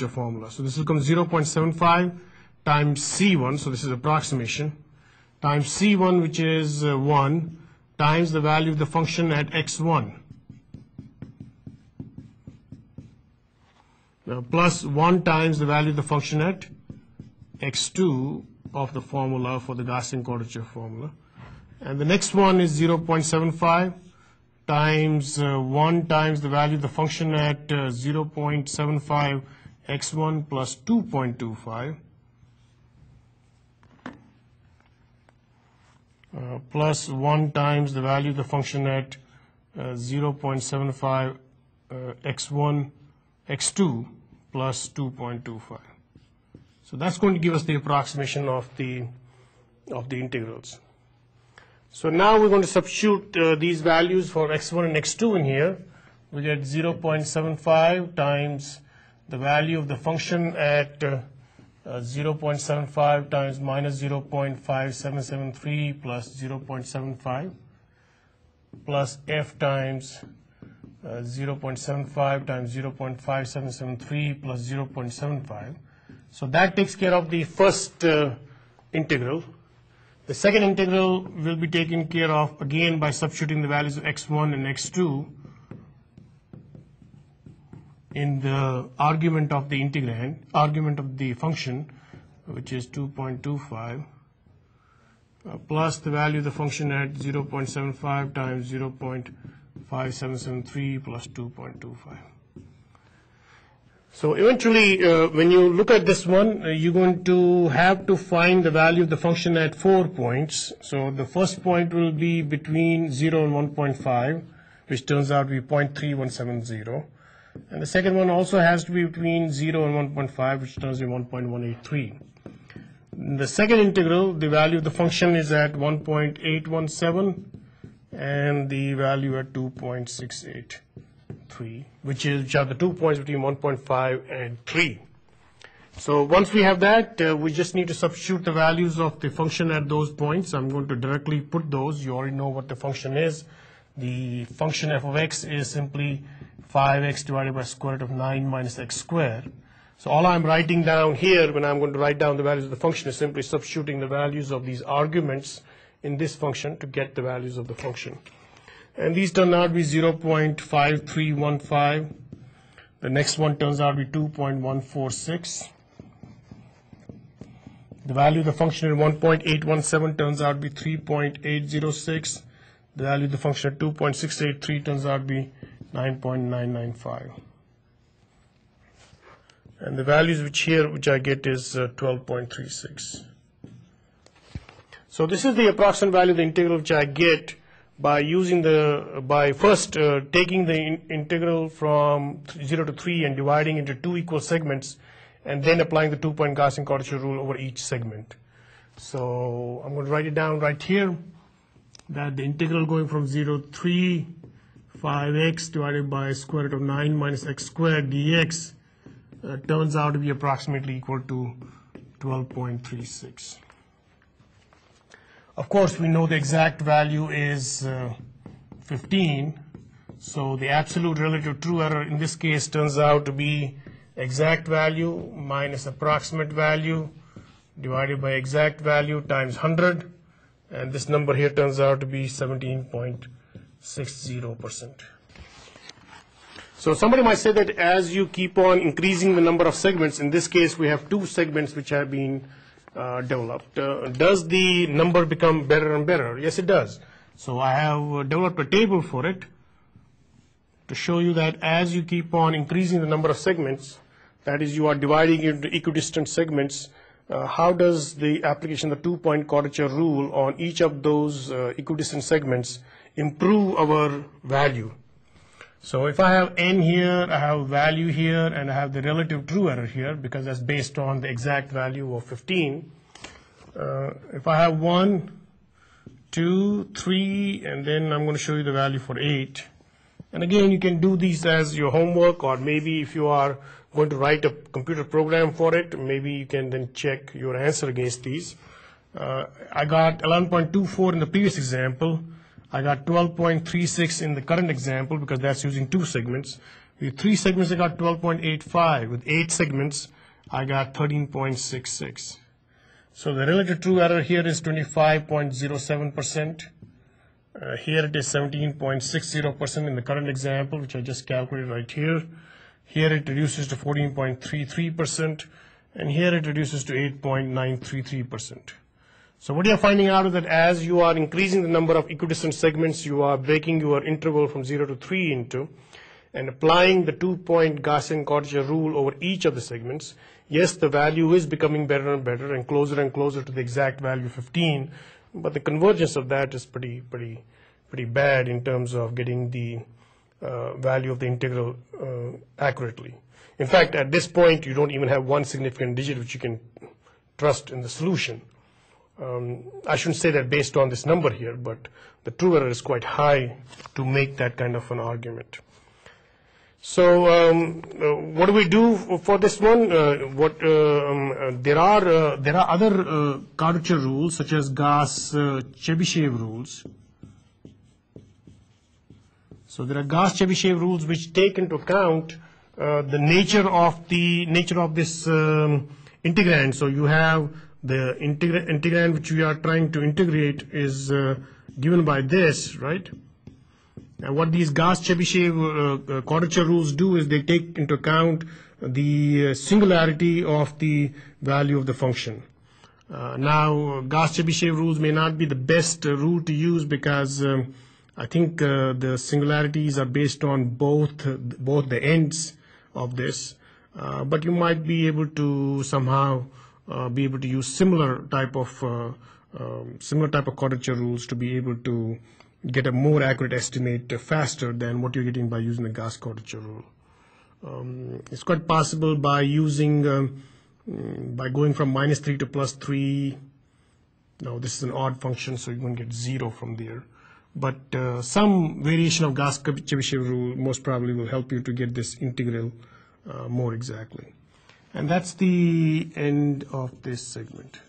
your formula. So this will come 0.75 times C1, so this is approximation, times C1, which is 1, times the value of the function at x1. Now, plus 1 times the value of the function at x2 of the formula for the Gaussian quadrature formula. And the next one is 0.75 times 1 times the value of the function at 0.75 x1 plus 2.25 plus 1 times the value of the function at 0.75 x1 x2 plus 2.25. So that's going to give us the approximation of the integrals. So now we're going to substitute these values for x1 and x2 in here. We get 0.75 times the value of the function at 0.75 times minus 0.5773 plus 0.75 plus f times 0.75 times 0.5773 plus 0.75. So that takes care of the first integral. The second integral will be taken care of again by substituting the values of x1 and x2 in the argument of the integrand, argument of the function, which is 2.25 plus the value of the function at 0.75 times 0.5773 plus 2.25. So eventually, when you look at this one, you're going to have to find the value of the function at 4 points. So the first point will be between 0 and 1.5, which turns out to be 0.3170. And the second one also has to be between 0 and 1.5, which turns out to be 1.183. In the second integral, the value of the function is at 1.817, and the value at 2.683. Which are the 2 points between 1.5 and 3. So once we have that, we just need to substitute the values of the function at those points. I'm going to directly put those. You already know what the function is. The function f of x is simply 5x divided by square root of 9 minus x squared. So all I'm writing down here when I'm going to write down the values of the function is simply substituting the values of these arguments in this function to get the values of the function. And these turn out to be 0.5315. The next one turns out to be 2.146. The value of the function at 1.817 turns out to be 3.806. The value of the function at 2.683 turns out to be 9.995. And the values which I get is 12.36. So this is the approximate value of the integral which I get by using by first taking the integral from 0 to 3 and dividing into 2 equal segments, and then applying the 2-point Gaussian quadrature rule over each segment. So I'm going to write it down right here that the integral going from 0 to 3, 5x divided by square root of 9 minus x squared dx turns out to be approximately equal to 12.36. Of course, we know the exact value is 15, so the absolute relative true error in this case turns out to be exact value minus approximate value divided by exact value times 100, and this number here turns out to be 17.60%. So somebody might say that as you keep on increasing the number of segments, in this case we have 2 segments which have been developed. Does the number become better and better? Yes, it does. So I have developed a table for it to show you that as you keep on increasing the number of segments, that is, you are dividing into equidistant segments, how does the application of the 2-point quadrature rule on each of those equidistant segments improve our value? So if I have n here, I have value here, and I have the relative true error here, because that's based on the exact value of 15. If I have 1, 2, 3, and then I'm going to show you the value for 8. And again, you can do these as your homework, or maybe if you are going to write a computer program for it, maybe you can then check your answer against these. I got 11.24 in the previous example. I got 12.36 in the current example because that's using 2 segments. With 3 segments, I got 12.85. With 8 segments, I got 13.66. So the relative true error here is 25.07%. Here it is 17.60% in the current example, which I just calculated right here. Here it reduces to 14.33%, and here it reduces to 8.933%. So what you're finding out is that as you are increasing the number of equidistant segments, you are breaking your interval from 0 to 3 into, and applying the 2-point Gaussian quadrature rule over each of the segments, yes, the value is becoming better and better and closer to the exact value 15, but the convergence of that is pretty bad in terms of getting the value of the integral accurately. In fact, at this point, you don't even have one significant digit which you can trust in the solution. I shouldn't say that based on this number here, but the true error is quite high to make that kind of an argument. So what do we do for this one? There are other quadrature rules such as Gauss-Chebyshev rules. So there are Gauss-Chebyshev rules which take into account the nature of this integrand. So you have the integrand which we are trying to integrate is given by this, right? And what these Gauss-Chebyshev quadrature rules do is they take into account the singularity of the value of the function. Now, Gauss-Chebyshev rules may not be the best rule to use because I think the singularities are based on both the ends of this, but you might be able to somehow be able to use similar type of quadrature rules to be able to get a more accurate estimate faster than what you're getting by using the Gauss quadrature rule. It's quite possible by using, by going from -3 to +3. Now this is an odd function, so you're going to get 0 from there. But some variation of Gauss-Chebyshev rule most probably will help you to get this integral more exactly. And that's the end of this segment.